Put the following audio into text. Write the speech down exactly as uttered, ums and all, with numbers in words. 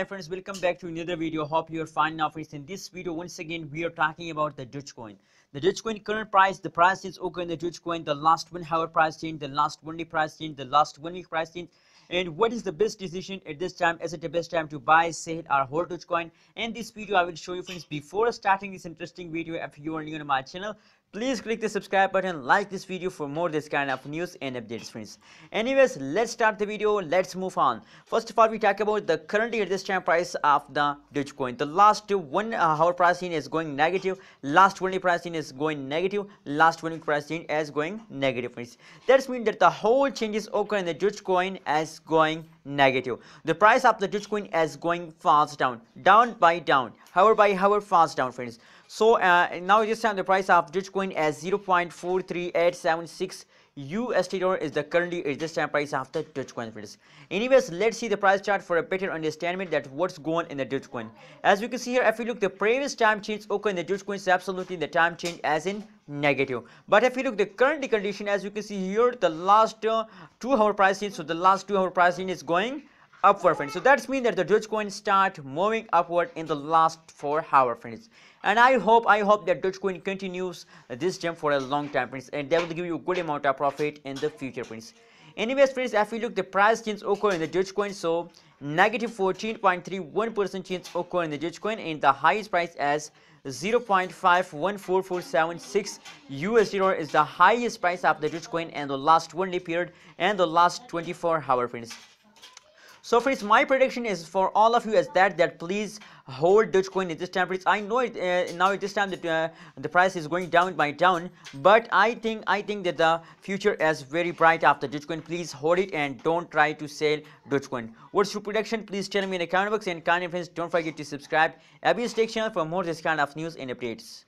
Hi friends, welcome back to another video. Hope you are fine now, friends. In this video, once again, we are talking about the Dogecoin. The Dogecoin current price, the price is okay in the Dogecoin, the last one hour price change, the last one day price change, the last one week price change. And what is the best decision at this time? Is it the best time to buy, sell, or hold Dogecoin? In this video, I will show you, friends, before starting this interesting video, if you are new to my channel, please click the subscribe button, like this video for more this kind of news and updates, friends. Anyways, let's start the video. Let's move on. First of all, we talk about the currently at this time price of the Dogecoin. The last one hour pricing is going negative. Last one day pricing is going negative. Last one week pricing is going negative, friends. That means that the whole changes occur in the Dogecoin as going negative. The price of the Dogecoin is going fast down, down by down, hour by hour, fast down, friends. So uh, now this time the price of Dogecoin as zero point four three eight seven six U S D dollar is the currently is this time price of the Dogecoin, friends. Anyways, let's see the price chart for a better understanding that what's going on in the Dogecoin. As we can see here, if you look the previous time change okay in the Dogecoin is absolutely the time change as in negative. But if you look the current condition, as you can see here, the last uh, two hour pricing, so the last two hour pricing is going upward, friends. So that means that the Dogecoin start moving upward in the last four hour, friends. And I hope, I hope that Dogecoin continues this jump for a long time, friends, and that will give you a good amount of profit in the future, friends. Anyways, friends, if you look the price change occur in the Dogecoin, so negative fourteen point three one percent change occur in the Dogecoin, and the highest price as zero point five one four four seven six U S D dollar is the highest price of the Dogecoin and the last one day period and the last twenty-four hour, friends. So friends, my prediction is for all of you is that that please hold Dogecoin at this time, friends. I know it uh, now at this time that uh, the price is going down by down, but I think I think that the future is very bright after Dogecoin. Please hold it and don't try to sell Dogecoin. What's your prediction? Please tell me in the comment box, and kind friends, don't forget to subscribe A B S Tech channel for more this kind of news and updates.